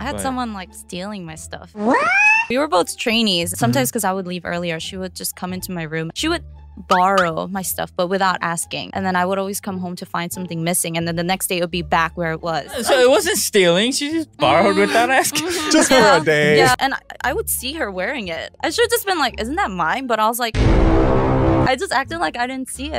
I had someone like stealing my stuff. What? We were both trainees. Sometimes because I would leave earlier, she would just come into my room. She would borrow my stuff, but without asking. And then I would always come home to find something missing. And then the next day it would be back where it was. So it wasn't stealing. She just borrowed without asking. Just for a day. Yeah. And I would see her wearing it. I should have just been like, isn't that mine? But I was like, I just acted like I didn't see it.